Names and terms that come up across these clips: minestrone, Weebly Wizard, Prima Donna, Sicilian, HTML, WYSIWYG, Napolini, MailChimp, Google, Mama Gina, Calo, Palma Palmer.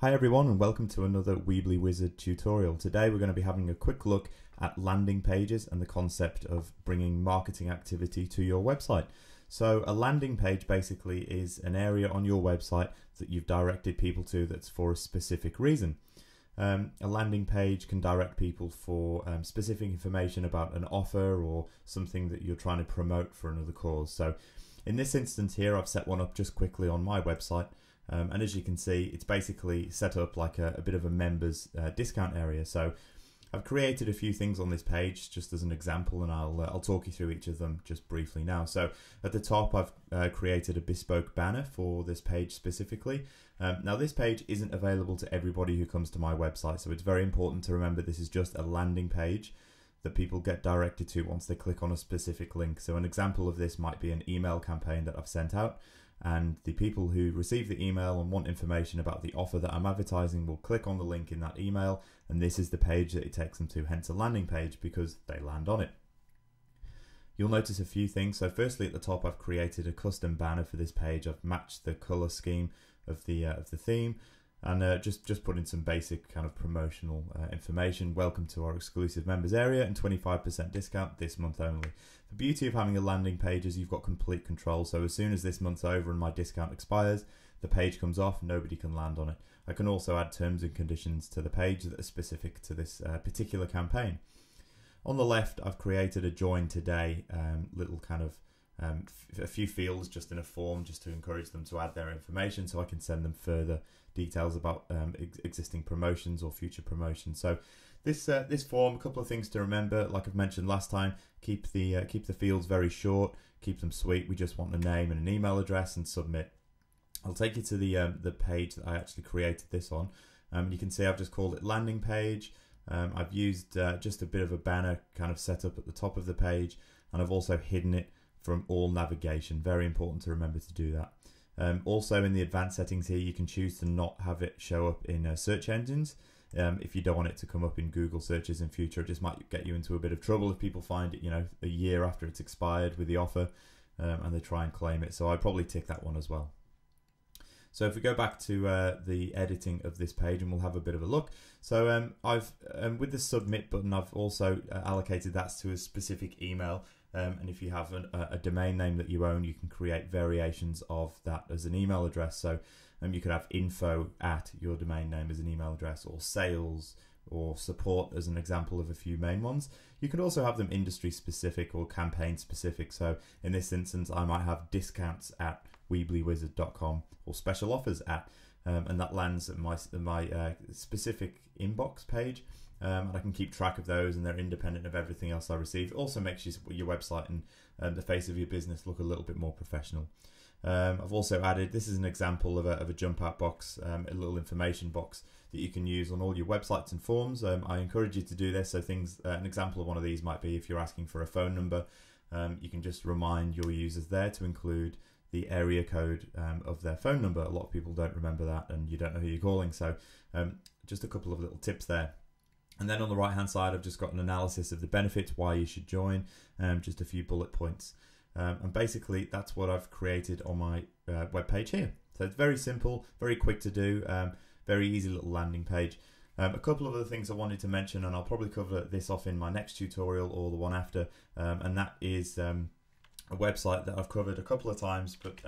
Hi everyone and welcome to another Weebly Wizard tutorial. Today we're going to be having a quick look at landing pages and the concept of bringing marketing activity to your website. So a landing page basically is an area on your website that you've directed people to that's for a specific reason. A landing page can direct people for specific information about an offer or something that you're trying to promote for another cause. So in this instance here I've set one up just quickly on my website. And as you can see, it's basically set up like a bit of a members discount area. So I've created a few things on this page just as an example, and I'll talk you through each of them just briefly now. So at the top, I've created a bespoke banner for this page specifically. Now this page isn't available to everybody who comes to my website, so it's very important to remember this is just a landing page that people get directed to once they click on a specific link. So an example of this might be an email campaign that I've sent out, and the people who receive the email and want information about the offer that I'm advertising will click on the link in that email, and this is the page that it takes them to, hence a landing page because they land on it. You'll notice a few things. So firstly, at the top I've created a custom banner for this page. I've matched the color scheme of the theme and just put in some basic kind of promotional information. Welcome to our exclusive members area and 25% discount this month only. The beauty of having a landing page is you've got complete control, so as soon as this month's over and my discount expires, the page comes off, nobody can land on it. I can also add terms and conditions to the page that are specific to this particular campaign. On the left, I've created a join today, little kind of a few fields just in a form just to encourage them to add their information so I can send them further details about existing promotions or future promotions. So this form, a couple of things to remember. Like I've mentioned last time, keep the fields very short, keep them sweet. We just want a name and an email address and submit. I'll take you to the page that I actually created this on. You can see I've just called it landing page. I've used just a bit of a banner kind of set up at the top of the page, and I've also hidden it from all navigation. Very important to remember to do that. Also in the advanced settings here, you can choose to not have it show up in search engines if you don't want it to come up in Google searches in future. It just might get you into a bit of trouble if people find it, you know, a year after it's expired with the offer and they try and claim it. So I'd probably tick that one as well. So if we go back to the editing of this page, and we'll have a bit of a look. So I've with the submit button, I've also allocated that to a specific email. And if you have a domain name that you own, you can create variations of that as an email address. So you could have info at your domain name as an email address, or sales or support as an example of a few main ones. You can also have them industry specific or campaign specific. So in this instance, I might have discounts at weeblywizard.com or special offers at, and that lands at my specific inbox page. And I can keep track of those, and they're independent of everything else I receive. Also makes your website and the face of your business look a little bit more professional. I've also added, this is an example of a jump out box, a little information box that you can use on all your websites and forms. I encourage you to do this. So things, an example of one of these might be if you're asking for a phone number, you can just remind your users there to include the area code of their phone number. A lot of people don't remember that, and you don't know who you're calling. So just a couple of little tips there. And then on the right hand side, I've just got an analysis of the benefits, why you should join, just a few bullet points. And basically that's what I've created on my web page here. So it's very simple, very quick to do, very easy little landing page. A couple of other things I wanted to mention, and I'll probably cover this off in my next tutorial or the one after, and that is a website that I've covered a couple of times, but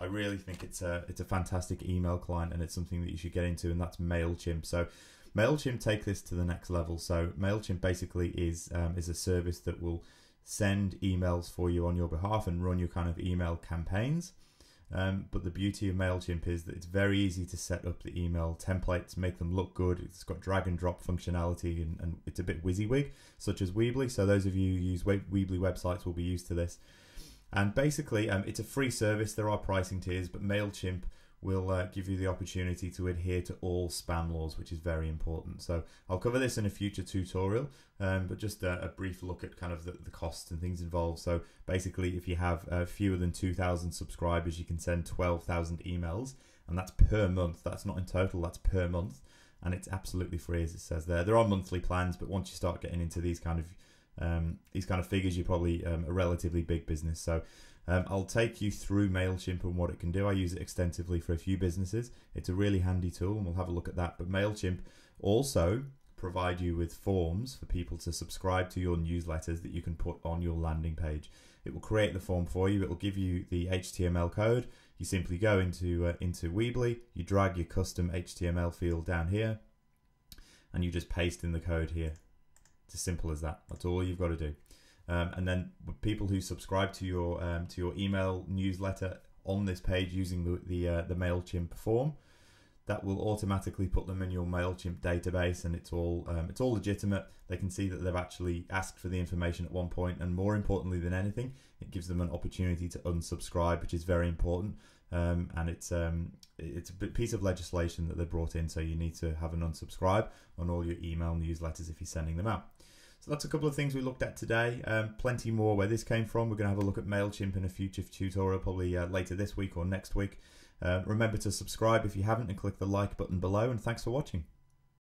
I really think it's a fantastic email client, and it's something that you should get into, and that's MailChimp. So MailChimp take this to the next level. So MailChimp basically is a service that will send emails for you on your behalf and run your kind of email campaigns. But the beauty of MailChimp is that it's very easy to set up the email templates, make them look good. It's got drag and drop functionality, and it's a bit WYSIWYG, such as Weebly. So those of you who use Weebly websites will be used to this. And basically it's a free service. There are pricing tiers, but MailChimp will give you the opportunity to adhere to all spam laws, which is very important. So I'll cover this in a future tutorial, but just a brief look at kind of the costs and things involved. So basically, if you have fewer than 2,000 subscribers, you can send 12,000 emails, and that's per month. That's not in total, that's per month. And it's absolutely free, as it says there. There are monthly plans, but once you start getting into these kind of these kind of figures, you're probably a relatively big business. So I'll take you through MailChimp and what it can do. I use it extensively for a few businesses. It's a really handy tool and we'll have a look at that. But MailChimp also provide you with forms for people to subscribe to your newsletters that you can put on your landing page. It will create the form for you. It will give you the HTML code. You simply go into Weebly, you drag your custom HTML field down here, and you just paste in the code here. It's as simple as that. That's all you've got to do. And then people who subscribe to your email newsletter on this page using the MailChimp form, that will automatically put them in your MailChimp database, and it's all legitimate. They can see that they've actually asked for the information at one point, and more importantly than anything, it gives them an opportunity to unsubscribe, which is very important. And it's a piece of legislation that they brought in, so you need to have an unsubscribe on all your email newsletters if you're sending them out. So that's a couple of things we looked at today. Plenty more where this came from. We're going to have a look at MailChimp in a future tutorial, probably later this week or next week. Remember to subscribe if you haven't and click the like button below, and thanks for watching.